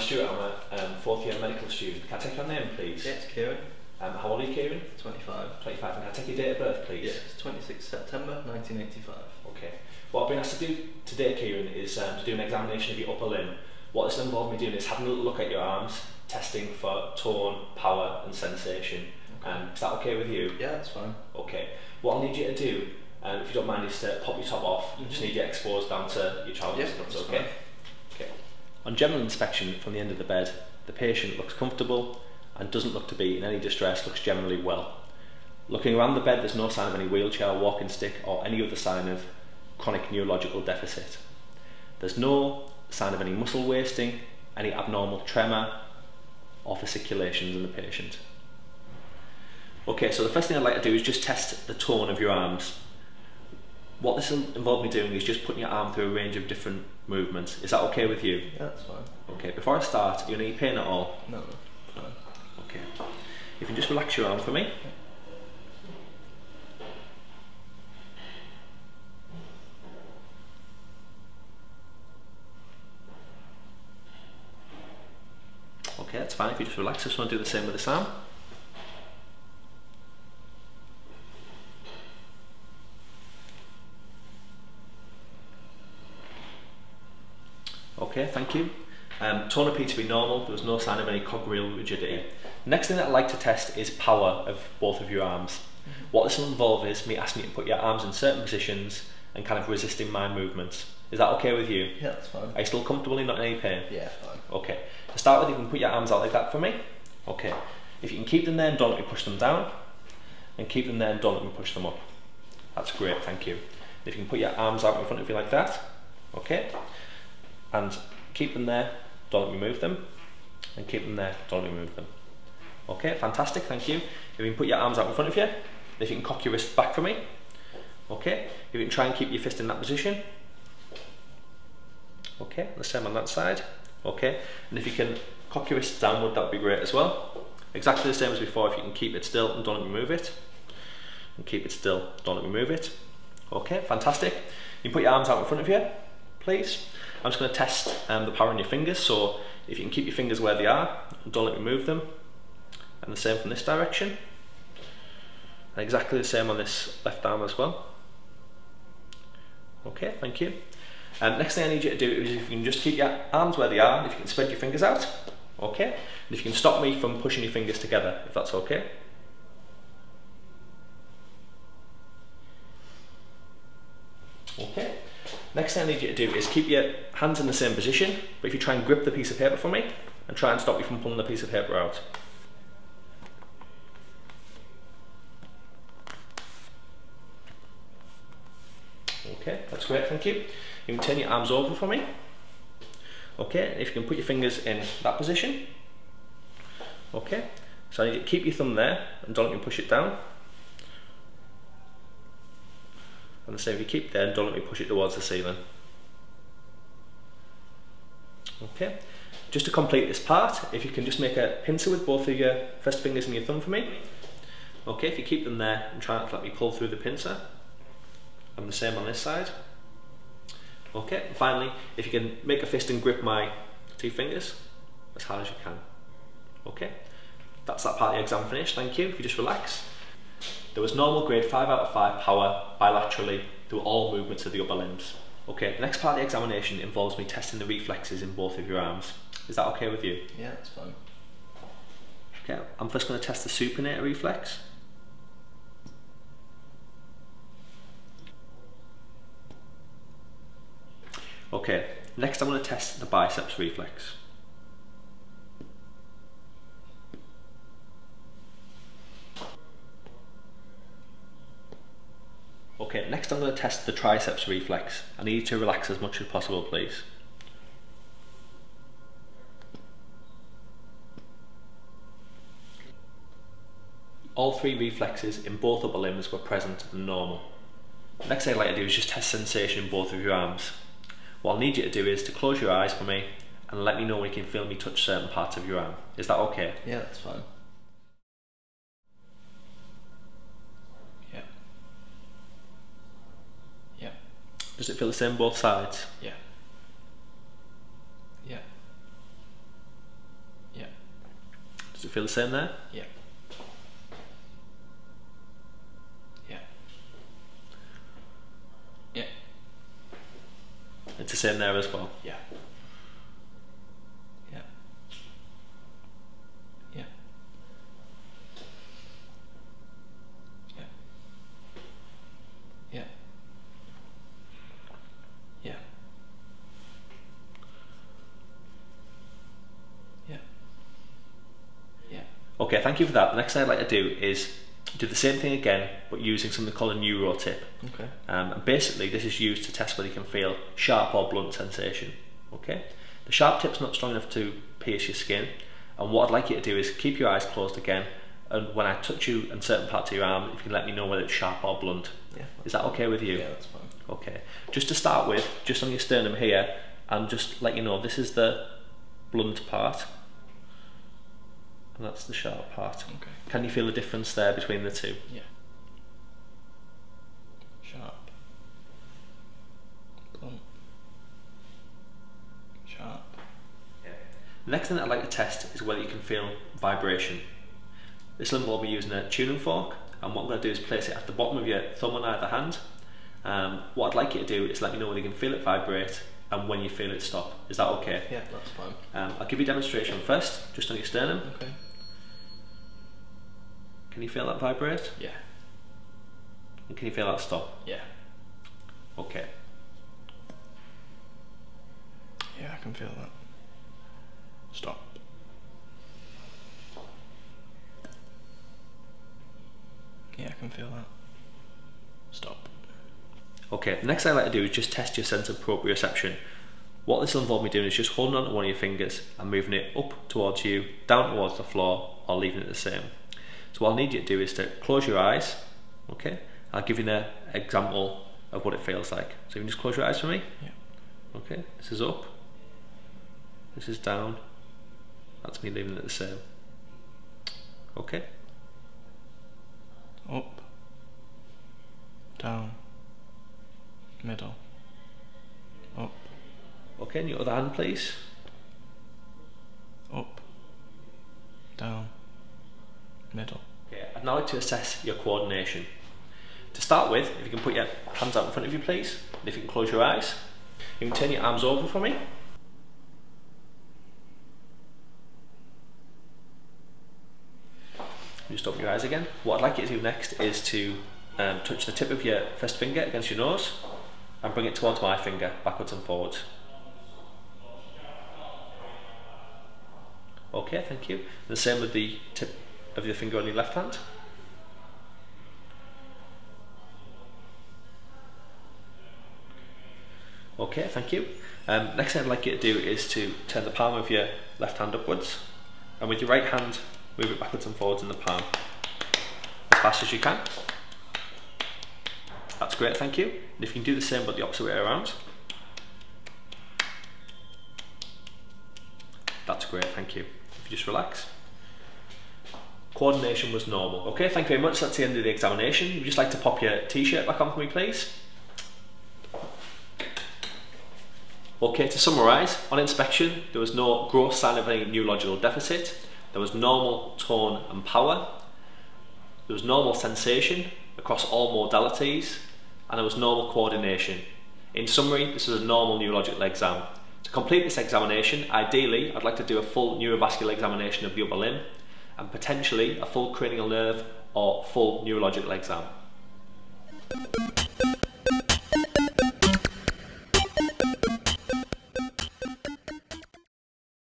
I'm Stuart, I'm a fourth year medical student. Can I take your name, please? Yeah, it's Kieran. How old are you, Kieran? 25. 25, and can I take your date of birth, please? Yeah, it's 26 September 1985. Okay. What I've been asked to do today, Kieran, is to do an examination of your upper limb. What this involved me doing is having a look at your arms, testing for tone, power and sensation. Okay. Is that okay with you? Yeah, that's fine. Okay. What I'll need you to do, if you don't mind, is to pop your top off. Mm-hmm. You just need you exposed down to your trousers. Yep, that's okay. Fine. Okay. On general inspection from the end of the bed, the patient looks comfortable and doesn't look to be in any distress, looks generally well. Looking around the bed, there's no sign of any wheelchair, walking stick or any other sign of chronic neurological deficit. There's no sign of any muscle wasting, any abnormal tremor or fasciculations in the patient. Okay, so the first thing I'd like to do is just test the tone of your arms. What this will involve me doing is just putting your arm through a range of different movements. Is that okay with you? Yeah, that's fine. Okay, before I start, are you in any pain at all? No. Okay. If you can just relax your arm for me. Okay, that's fine. If you just relax, I just want to do the same with this arm. Okay, thank you. Tone appeared to be normal. There was no sign of any cogwheel rigidity. Next thing that I'd like to test is power of both of your arms. Mm-hmm. What this will involve is me asking you to put your arms in certain positions and kind of resisting my movements. Is that okay with you? Yeah, that's fine. Are you still comfortable and not in any pain? Yeah, fine. Okay. To start with, you can put your arms out like that for me. Okay. If you can keep them there and don't let me push them down, and keep them there and don't let me push them up. That's great, thank you. If you can put your arms out in front of you like that, okay, and keep them there, don't let me move them, and keep them there, don't let me move them. Okay, fantastic, thank you. If you can put your arms out in front of you, if you can cock your wrists back for me, okay, if you can try and keep your fist in that position, okay, the same on that side, okay, and if you can cock your wrists downward, that would be great as well. Exactly the same as before, if you can keep it still and don't let me move it, and keep it still, don't let me move it. Okay, fantastic. You can put your arms out in front of you, please. I'm just going to test the power in your fingers, so if you can keep your fingers where they are, don't let me move them, and the same from this direction, and exactly the same on this left arm as well. Okay, thank you. Next thing I need you to do is if you can just keep your arms where they are, if you can spread your fingers out, okay, and if you can stop me from pushing your fingers together, if that's okay. Okay. Next thing I need you to do is keep your hands in the same position, but if you try and grip the piece of paper for me, and try and stop you from pulling the piece of paper out. Okay, that's great, thank you. You can turn your arms over for me. Okay, if you can put your fingers in that position. Okay, so I need you to keep your thumb there, and don't let me push it down. And the same, if you keep there, don't let me push it towards the ceiling. Okay, just to complete this part, if you can just make a pincer with both of your first fingers and your thumb for me. Okay, if you keep them there and try not to let me pull through the pincer, and the same on this side. Okay, and finally, if you can make a fist and grip my two fingers as hard as you can. Okay, that's that part of the exam finished, thank you. If you just relax. There was normal grade 5 out of 5 power bilaterally through all movements of the upper limbs. Okay, the next part of the examination involves me testing the reflexes in both of your arms. Is that okay with you? Yeah, that's fine. Okay, I'm first going to test the supinator reflex. Okay, next I'm going to test the biceps reflex. Okay, next I'm going to test the triceps reflex. I need you to relax as much as possible, please. All three reflexes in both upper limbs were present and normal. Next thing I'd like to do is just test sensation in both of your arms. What I'll need you to do is to close your eyes for me and let me know when you can feel me touch certain parts of your arm. Is that okay? Yeah, that's fine. Does it feel the same both sides? Yeah. Yeah. You feel the same there? Yeah. Yeah. Yeah. It's the same there as well? Yeah. Yeah. Yeah. Yeah. Yeah. Yeah. Okay, thank you for that. The next thing I'd like to do is do the same thing again, but using something called a neuro tip. Okay. And basically, this is used to test whether you can feel sharp or blunt sensation. Okay. The sharp tip's not strong enough to pierce your skin. And what I'd like you to do is keep your eyes closed again, and when I touch you and certain parts of your arm, if you can let me know whether it's sharp or blunt. Yeah. Is that okay with you? Yeah, that's fine. Okay. Just to start with, just on your sternum here, and just let you know this is the blunt part. And that's the sharp part. Okay. Can you feel the difference there between the two? Yeah. Sharp. Blunt. Sharp. Yeah. The next thing that I'd like to test is whether you can feel vibration. This will involve me using a tuning fork, and what I'm going to do is place it at the bottom of your thumb on either hand. What I'd like you to do is let me know whether you can feel it vibrate and when you feel it stop. Is that okay? Yeah, that's fine. I'll give you a demonstration first, just on your sternum. Okay. Can you feel that vibrate? Yeah. And can you feel that stop? Yeah. Okay. Yeah, I can feel that. Stop. Yeah, I can feel that. Stop. Okay, the next thing I'd like to do is just test your sense of proprioception. What this will involve me doing is just holding on to one of your fingers and moving it up towards you, down towards the floor, or leaving it the same. So what I'll need you to do is to close your eyes, okay? I'll give you an example of what it feels like. So you can just close your eyes for me? Yeah. Okay, this is up, this is down, that's me leaving it the same. Okay? Up, down. Middle. Up. Okay, and your other hand please. Up. Down. Middle. Okay, I'd now like to assess your coordination. To start with, if you can put your hands out in front of you please, and if you can close your eyes. You can turn your arms over for me. Just open your eyes again. What I'd like you to do next is to touch the tip of your first finger against your nose, and bring it towards my finger, backwards and forwards. Okay, thank you. The same with the tip of your finger on your left hand. Okay, thank you. Next thing I'd like you to do is to turn the palm of your left hand upwards, and with your right hand, move it backwards and forwards in the palm, as fast as you can. That's great, thank you. And if you can do the same but the opposite way around. That's great, thank you. If you just relax. Coordination was normal. Okay, thank you very much. That's the end of the examination. Would you just like to pop your t-shirt back on for me, please? Okay, to summarise, on inspection, there was no gross sign of any neurological deficit. There was normal tone and power. There was normal sensation across all modalities, and there was normal coordination. In summary, this is a normal neurological exam. To complete this examination, ideally, I'd like to do a full neurovascular examination of the upper limb, and potentially a full cranial nerve or full neurological exam.